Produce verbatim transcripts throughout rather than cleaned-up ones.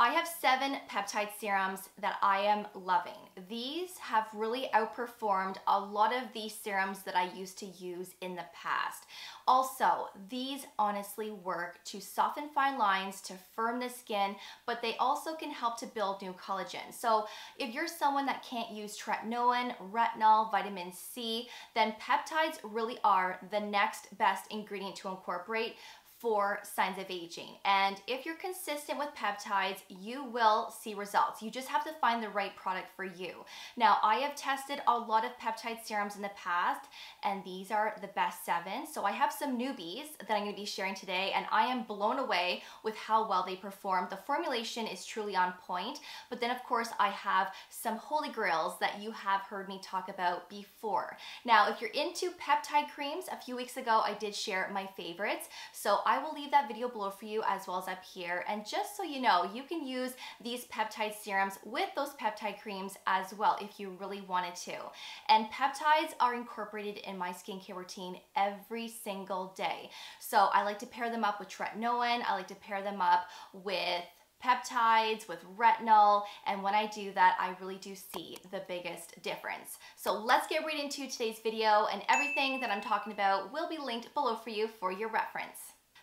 I have seven peptide serums that I am loving. These have really outperformed a lot of the serums that I used to use in the past. Also, these honestly work to soften fine lines, to firm the skin, but they also can help to build new collagen. So if you're someone that can't use tretinoin, retinol, vitamin C, then peptides really are the next best ingredient to incorporate for signs of aging. And if you're consistent with peptides, you will see results. You just have to find the right product for you. Now, I have tested a lot of peptide serums in the past, and these are the best seven. So I have some newbies that I'm gonna be sharing today, and I am blown away with how well they perform. The formulation is truly on point, but then of course I have some holy grails that you have heard me talk about before. Now, if you're into peptide creams, a few weeks ago I did share my favorites. So I will leave that video below for you as well as up here. And just so you know, you can use these peptide serums with those peptide creams as well if you really wanted to. And peptides are incorporated in my skincare routine every single day. So I like to pair them up with tretinoin, I like to pair them up with peptides, with retinol, and when I do that, I really do see the biggest difference. So let's get right into today's video, and everything that I'm talking about will be linked below for you for your reference.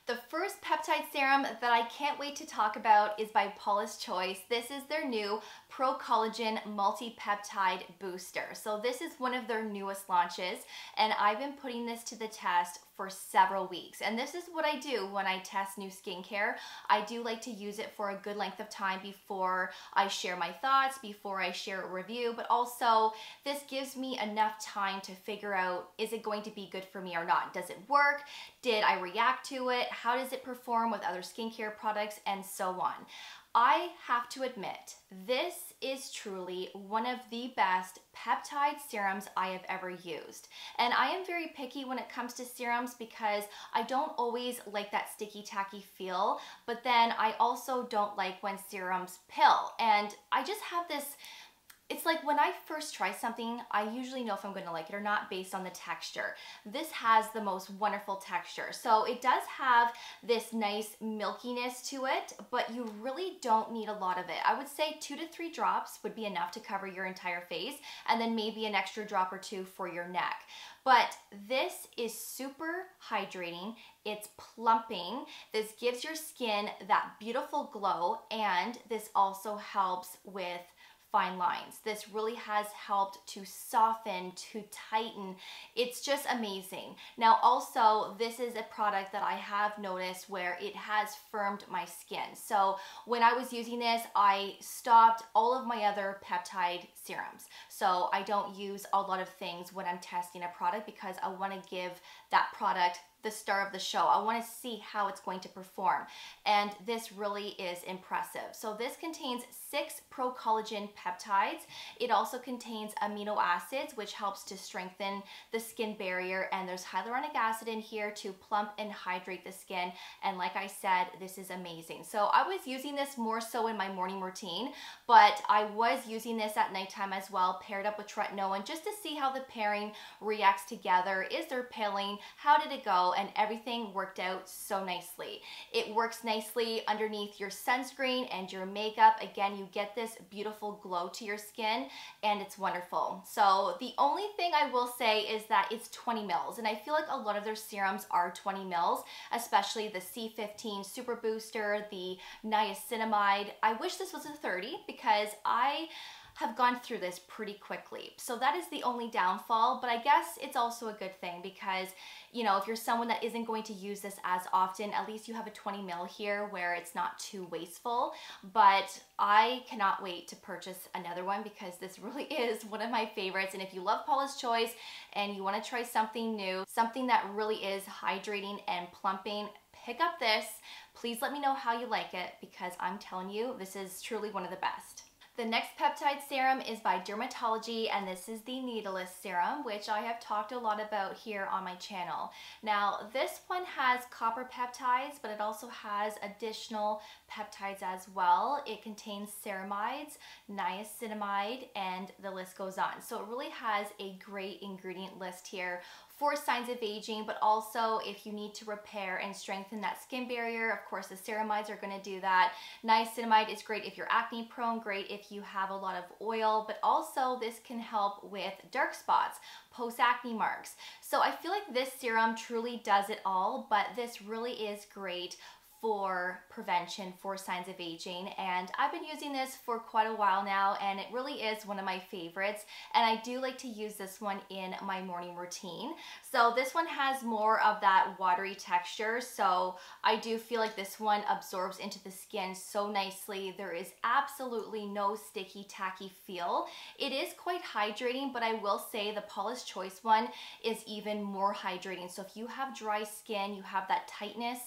The first peptide serum that I can't wait to talk about is by Paula's Choice. This is their new Pro Collagen Multi Peptide Booster. So this is one of their newest launches, and I've been putting this to the test for several weeks. And this is what I do when I test new skincare. I do like to use it for a good length of time before I share my thoughts, before I share a review, but also this gives me enough time to figure out, is it going to be good for me or not? Does it work? Did I react to it? How does it perform with other skincare products, and so on? I have to admit, this is truly one of the best peptide serums I have ever used. And I am very picky when it comes to serums because I don't always like that sticky tacky feel, but then I also don't like when serums pill. And I just have this, it's like when I first try something, I usually know if I'm gonna like it or not based on the texture. This has the most wonderful texture. So it does have this nice milkiness to it, but you really don't need a lot of it. I would say two to three drops would be enough to cover your entire face, and then maybe an extra drop or two for your neck. But this is super hydrating. It's plumping. This gives your skin that beautiful glow, and this also helps with fine lines. This really has helped to soften, to tighten. It's just amazing. Now also, this is a product that I have noticed where it has firmed my skin. So when I was using this, I stopped all of my other peptide serums. So I don't use a lot of things when I'm testing a product because I want to give that product the star of the show. I want to see how it's going to perform, and this really is impressive. So this contains six pro collagen peptides. It also contains amino acids, which helps to strengthen the skin barrier, and there's hyaluronic acid in here to plump and hydrate the skin. And like I said, this is amazing. So I was using this more so in my morning routine, but I was using this at nighttime as well, paired up with tretinoin, just to see how the pairing reacts together. Is there pilling? How did it go? And everything worked out so nicely. It works nicely underneath your sunscreen and your makeup. Again, you get this beautiful glow to your skin, and it's wonderful. So the only thing I will say is that it's twenty mils, and I feel like a lot of their serums are twenty mils, especially the C fifteen Super Booster, the niacinamide. I wish this was a thirty because I have gone through this pretty quickly. So that is the only downfall, but I guess it's also a good thing because, you know, if you're someone that isn't going to use this as often, at least you have a twenty mil here where it's not too wasteful. But I cannot wait to purchase another one because this really is one of my favorites. And if you love Paula's Choice and you wanna try something new, something that really is hydrating and plumping, pick up this. Please let me know how you like it because I'm telling you, this is truly one of the best. The next peptide serum is by Dermatology, and this is the Need-less Serum, which I have talked a lot about here on my channel. Now, this one has copper peptides, but it also has additional peptides as well. It contains ceramides, niacinamide, and the list goes on. So it really has a great ingredient list here for signs of aging, but also if you need to repair and strengthen that skin barrier, of course the ceramides are gonna do that. Niacinamide is great if you're acne prone, great if you have a lot of oil, but also this can help with dark spots, post-acne marks. So I feel like this serum truly does it all, but this really is great for prevention, for signs of aging, and I've been using this for quite a while now, and it really is one of my favorites, and I do like to use this one in my morning routine. So this one has more of that watery texture, so I do feel like this one absorbs into the skin so nicely. There is absolutely no sticky, tacky feel. It is quite hydrating, but I will say the Paula's Choice one is even more hydrating. So if you have dry skin, you have that tightness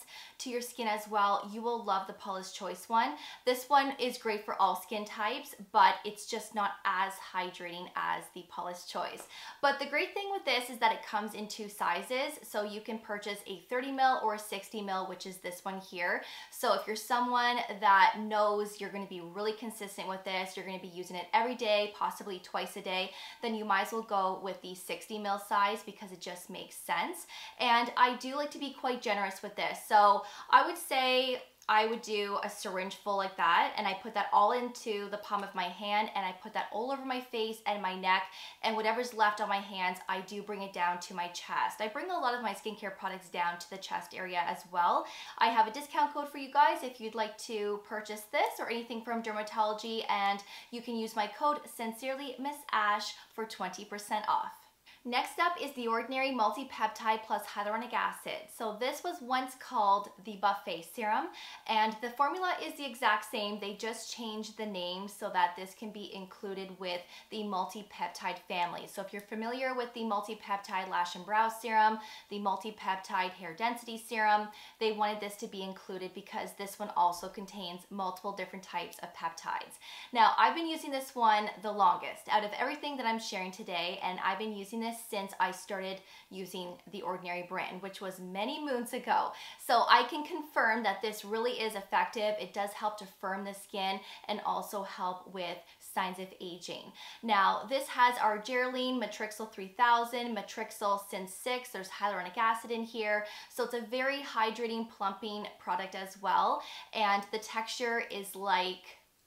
to your skin as well, you will love the Paula's Choice one. This one is great for all skin types, but it's just not as hydrating as the Paula's Choice. But the great thing with this is that it comes in two sizes, so you can purchase a thirty mil or a sixty mil, which is this one here. So if you're someone that knows you're going to be really consistent with this, you're going to be using it every day, possibly twice a day, then you might as well go with the sixty mil size because it just makes sense. And I do like to be quite generous with this, so I would say I would do a syringe full like that, and I put that all into the palm of my hand, and I put that all over my face and my neck, and whatever's left on my hands, I do bring it down to my chest. I bring a lot of my skincare products down to the chest area as well. I have a discount code for you guys if you'd like to purchase this or anything from Dermatology, and you can use my code Sincerely Miss Ash for twenty percent off. Next up is The Ordinary Multi-Peptide Plus Hyaluronic Acid. So this was once called the Buffet Serum, and the formula is the exact same. They just changed the name so that this can be included with the multi-peptide family. So if you're familiar with the Multi-Peptide Lash and Brow Serum, the Multi-Peptide Hair Density Serum, they wanted this to be included because this one also contains multiple different types of peptides. Now, I've been using this one the longest out of everything that I'm sharing today, and I've been using this since I started using The Ordinary brand, which was many moons ago. So I can confirm that this really is effective. It does help to firm the skin and also help with signs of aging. Now, this has Argireline, Matrixyl three thousand, Matrixyl Syn six, there's hyaluronic acid in here. So it's a very hydrating, plumping product as well. And the texture is like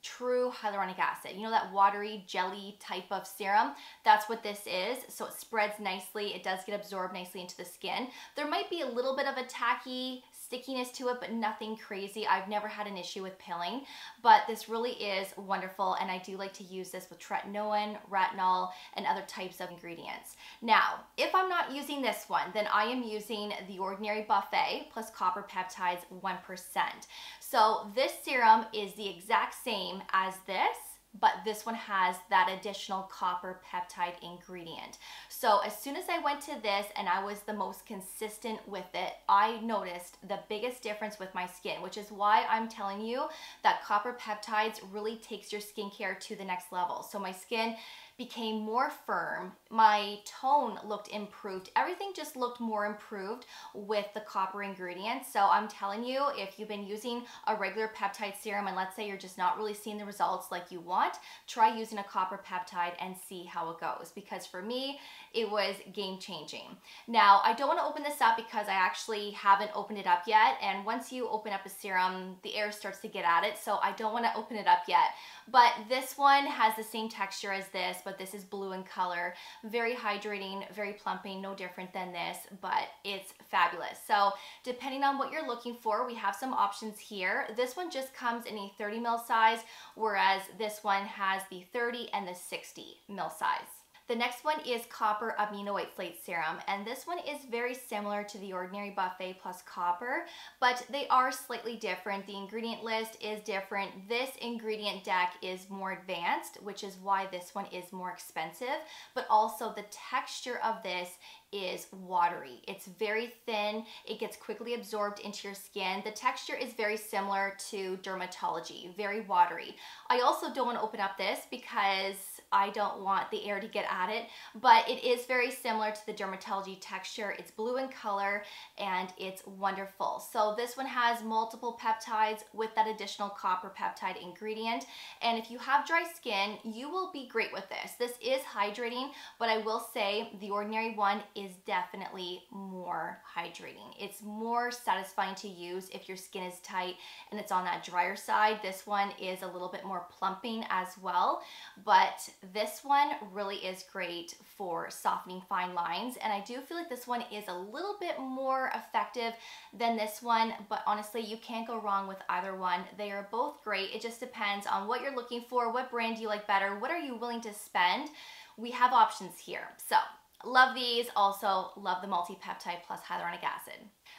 true hyaluronic acid. You know, that watery jelly type of serum? That's what this is. So it spreads nicely. It does get absorbed nicely into the skin. There might be a little bit of a tacky stickiness to it, but nothing crazy. I've never had an issue with pilling, but this really is wonderful, and I do like to use this with tretinoin, retinol, and other types of ingredients. Now, if I'm not using this one, then I am using The Ordinary Buffet plus Copper Peptides one percent. So this serum is the exact same as this, but this one has that additional copper peptide ingredient. So as soon as I went to this and I was the most consistent with it, I noticed the biggest difference with my skin, which is why I'm telling you that copper peptides really takes your skincare to the next level. So my skin became more firm, my tone looked improved, everything just looked more improved with the copper ingredients. So I'm telling you, if you've been using a regular peptide serum and let's say you're just not really seeing the results like you want, try using a copper peptide and see how it goes, because for me it was game changing. Now, I don't want to open this up because I actually haven't opened it up yet, and once you open up a serum the air starts to get at it, so I don't want to open it up yet. But this one has the same texture as this, but this is blue in color, very hydrating, very plumping, no different than this, but it's fabulous. So depending on what you're looking for, we have some options here. This one just comes in a thirty mil size, whereas this one has the thirty and the sixty mil size. The next one is Copper Amino Isolate Serum, and this one is very similar to The Ordinary Buffet plus Copper, but they are slightly different. The ingredient list is different. This ingredient deck is more advanced, which is why this one is more expensive, but also the texture of this is watery. It's very thin. It gets quickly absorbed into your skin. The texture is very similar to dermatology, very watery. I also don't want to open up this because I don't want the air to get at it, but it is very similar to the dermatology texture. It's blue in color and it's wonderful. So this one has multiple peptides with that additional copper peptide ingredient. And if you have dry skin, you will be great with this. This is hydrating, but I will say the Ordinary one is definitely more hydrating. It's more satisfying to use if your skin is tight and it's on that drier side. This one is a little bit more plumping as well, but this one really is great for softening fine lines, and I do feel like this one is a little bit more effective than this one, but honestly you can't go wrong with either one. They are both great. It just depends on what you're looking for, what brand you like better, what are you willing to spend. We have options here. So love these. Also love the Multi-Peptide Plus Hyaluronic Acid.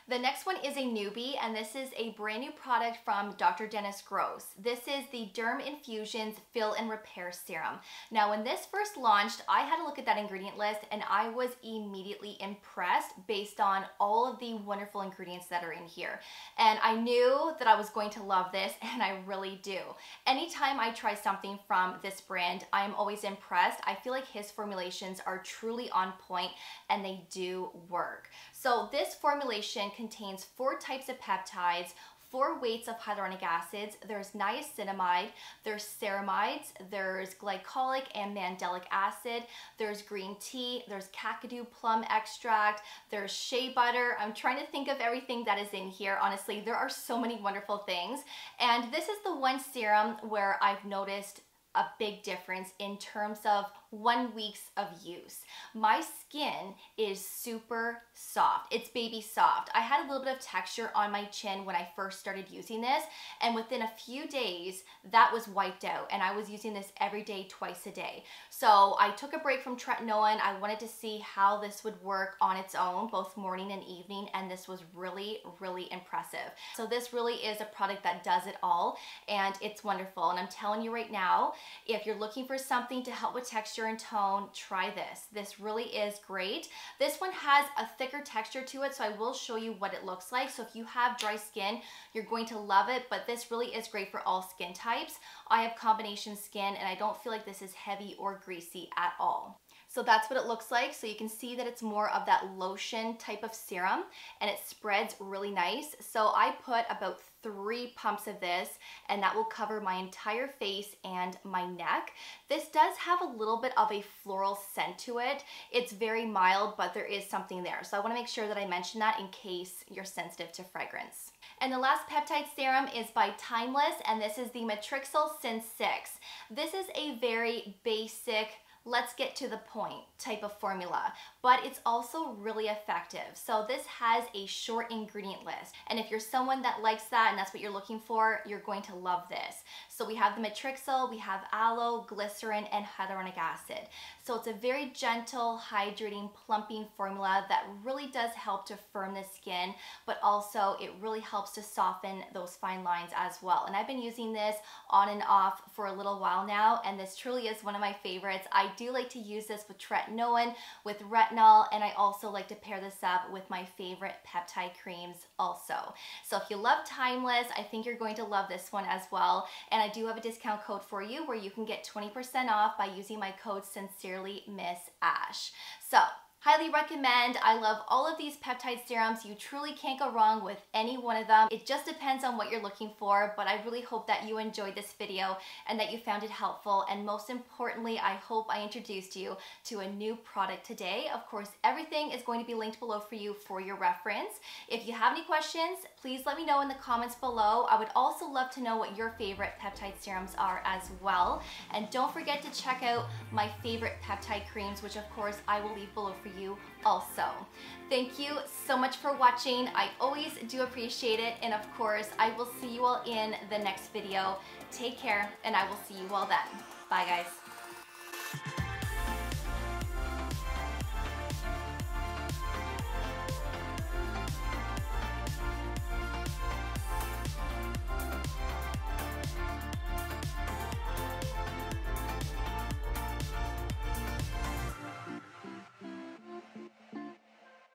The next one is a newbie, and this is a brand new product from Doctor Dennis Gross. This is the Derm Infusions Fill and Repair Serum. Now, when this first launched, I had a look at that ingredient list and I was immediately impressed based on all of the wonderful ingredients that are in here. And I knew that I was going to love this, and I really do. Anytime I try something from this brand, I'm always impressed. I feel like his formulations are truly on point and they do work. So this formulation contains four types of peptides, four weights of hyaluronic acids. There's niacinamide, there's ceramides, there's glycolic and mandelic acid, there's green tea, there's Kakadu plum extract, there's shea butter. I'm trying to think of everything that is in here. Honestly, there are so many wonderful things. And this is the one serum where I've noticed a big difference in terms of one weeks of use. My skin is super soft. It's baby soft. I had a little bit of texture on my chin when I first started using this, and within a few days that was wiped out, and I was using this every day, twice a day. So I took a break from Tretinoin. I wanted to see how this would work on its own, both morning and evening, and this was really, really impressive. So this really is a product that does it all, and it's wonderful. And I'm telling you right now, if you're looking for something to help with texture and tone, try this. This really is great. This one has a thicker texture to it, so I will show you what it looks like. So if you have dry skin, you're going to love it, but this really is great for all skin types. I have combination skin, and I don't feel like this is heavy or greasy at all. So that's what it looks like. So you can see that it's more of that lotion type of serum, and it spreads really nice. So I put about three pumps of this, and that will cover my entire face and my neck. This does have a little bit of a floral scent to it. It's very mild, but there is something there. So I want to make sure that I mention that in case you're sensitive to fragrance. And the last peptide serum is by Timeless, and this is the Matrixyl Syn six. This is a very basic, let's get to the point type of formula, but it's also really effective. So this has a short ingredient list, and if you're someone that likes that and that's what you're looking for, you're going to love this. So we have the Matrixyl, we have aloe, glycerin, and hyaluronic acid. So it's a very gentle, hydrating, plumping formula that really does help to firm the skin, but also it really helps to soften those fine lines as well. And I've been using this on and off for a little while now, and this truly is one of my favorites. I I do like to use this with tretinoin, with retinol, and I also like to pair this up with my favorite peptide creams also. So if you love Timeless, I think you're going to love this one as well. And I do have a discount code for you where you can get twenty percent off by using my code Sincerely Miss Ash. So highly recommend. I love all of these peptide serums. You truly can't go wrong with any one of them. It just depends on what you're looking for, but I really hope that you enjoyed this video and that you found it helpful. And most importantly, I hope I introduced you to a new product today. Of course, everything is going to be linked below for you for your reference. If you have any questions, please let me know in the comments below. I would also love to know what your favorite peptide serums are as well. And don't forget to check out my favorite peptide creams, which of course I will leave below for you. you also. Thank you so much for watching. I always do appreciate it, and of course I will see you all in the next video. Take care, and I will see you all then. Bye guys.